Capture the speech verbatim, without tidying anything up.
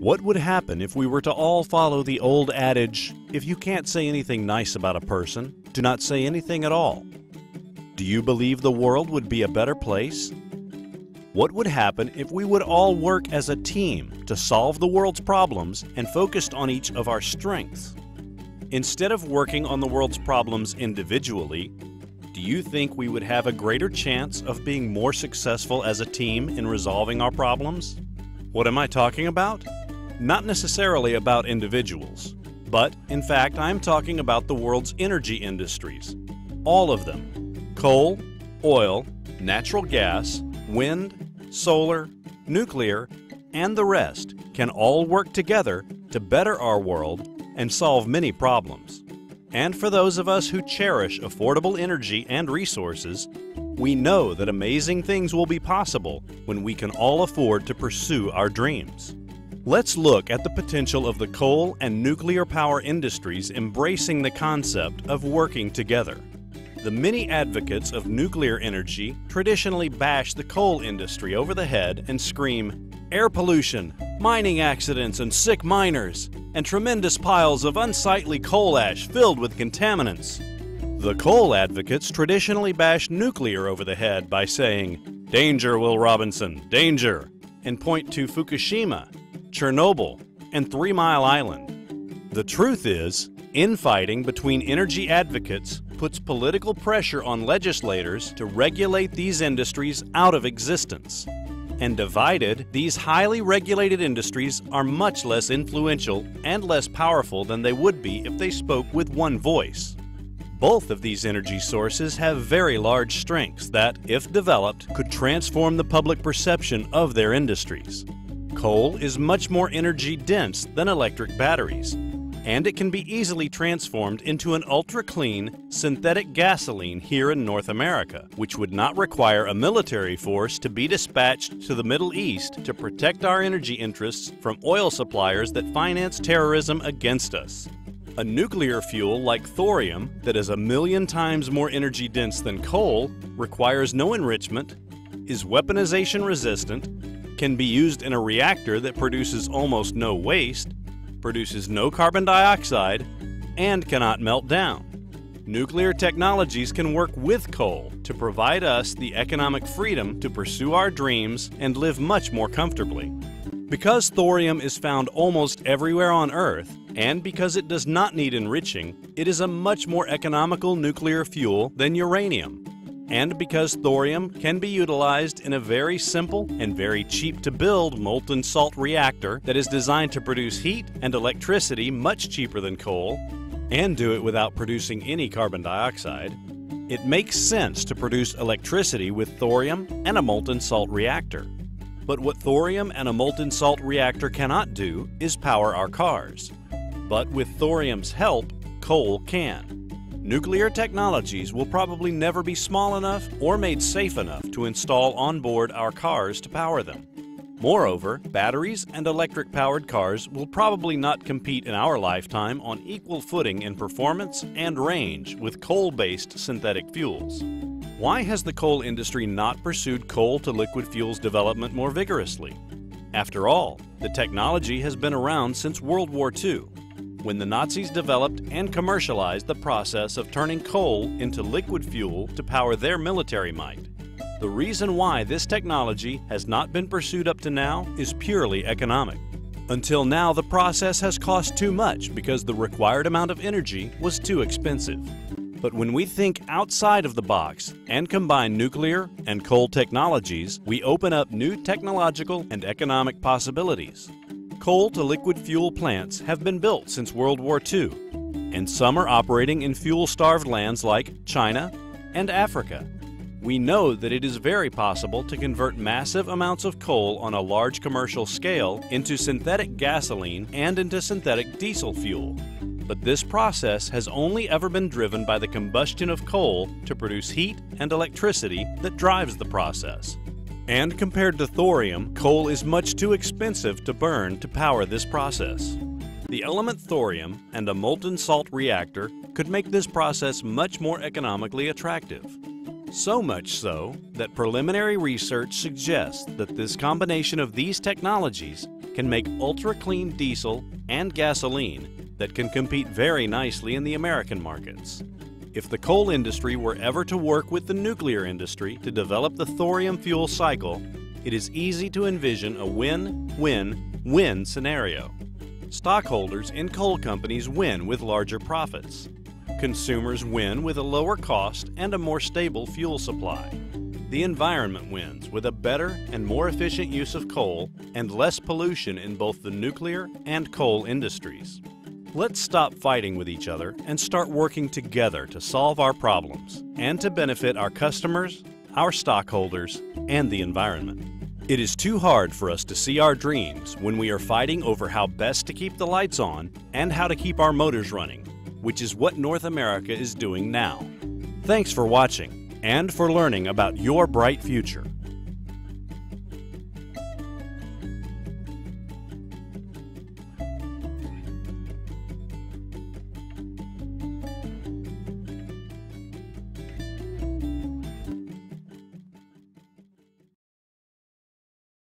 What would happen if we were to all follow the old adage, if you can't say anything nice about a person, do not say anything at all? Do you believe the world would be a better place? What would happen if we would all work as a team to solve the world's problems and focused on each of our strengths? Instead of working on the world's problems individually, do you think we would have a greater chance of being more successful as a team in resolving our problems? What am I talking about? Not necessarily about individuals, but in fact I'm talking about the world's energy industries. All of them. Coal, oil, natural gas, wind, solar, nuclear, and the rest can all work together to better our world and solve many problems. And for those of us who cherish affordable energy and resources, we know that amazing things will be possible when we can all afford to pursue our dreams. Let's look at the potential of the coal and nuclear power industries embracing the concept of working together. The many advocates of nuclear energy traditionally bash the coal industry over the head and scream, "Air pollution, mining accidents and sick miners, and tremendous piles of unsightly coal ash filled with contaminants." The coal advocates traditionally bash nuclear over the head by saying, "Danger, Will Robinson, danger," and point to Fukushima, Chernobyl, and Three Mile Island. The truth is, infighting between energy advocates puts political pressure on legislators to regulate these industries out of existence. And divided, these highly regulated industries are much less influential and less powerful than they would be if they spoke with one voice. Both of these energy sources have very large strengths that, if developed, could transform the public perception of their industries. Coal is much more energy dense than electric batteries, and it can be easily transformed into an ultra-clean synthetic gasoline here in North America, which would not require a military force to be dispatched to the Middle East to protect our energy interests from oil suppliers that finance terrorism against us. A nuclear fuel like thorium, that is a million times more energy dense than coal, requires no enrichment, is weaponization resistant, can be used in a reactor that produces almost no waste, produces no carbon dioxide, and cannot melt down. Nuclear technologies can work with coal to provide us the economic freedom to pursue our dreams and live much more comfortably. Because thorium is found almost everywhere on Earth, and because it does not need enriching, it is a much more economical nuclear fuel than uranium. And because thorium can be utilized in a very simple and very cheap to build molten salt reactor that is designed to produce heat and electricity much cheaper than coal, and do it without producing any carbon dioxide, it makes sense to produce electricity with thorium and a molten salt reactor. But what thorium and a molten salt reactor cannot do is power our cars. But with thorium's help, coal can. Nuclear technologies will probably never be small enough or made safe enough to install on board our cars to power them. Moreover, batteries and electric-powered cars will probably not compete in our lifetime on equal footing in performance and range with coal-based synthetic fuels. Why has the coal industry not pursued coal-to-liquid fuels development more vigorously? After all, the technology has been around since World War Two. When the Nazis developed and commercialized the process of turning coal into liquid fuel to power their military might. The reason why this technology has not been pursued up to now is purely economic. Until now, the process has cost too much because the required amount of energy was too expensive. But when we think outside of the box and combine nuclear and coal technologies, we open up new technological and economic possibilities. Coal-to-liquid fuel plants have been built since World War Two, and some are operating in fuel-starved lands like China and Africa. We know that it is very possible to convert massive amounts of coal on a large commercial scale into synthetic gasoline and into synthetic diesel fuel. But this process has only ever been driven by the combustion of coal to produce heat and electricity that drives the process. And compared to thorium, coal is much too expensive to burn to power this process. The element thorium and a molten salt reactor could make this process much more economically attractive. So much so that preliminary research suggests that this combination of these technologies can make ultra-clean diesel and gasoline that can compete very nicely in the American markets. If the coal industry were ever to work with the nuclear industry to develop the thorium fuel cycle, it is easy to envision a win-win-win scenario. Stockholders in coal companies win with larger profits. Consumers win with a lower cost and a more stable fuel supply. The environment wins with a better and more efficient use of coal and less pollution in both the nuclear and coal industries. Let's stop fighting with each other and start working together to solve our problems and to benefit our customers, our stockholders, and the environment. It is too hard for us to see our dreams when we are fighting over how best to keep the lights on and how to keep our motors running, which is what North America is doing now. Thanks for watching and for learning about your bright future.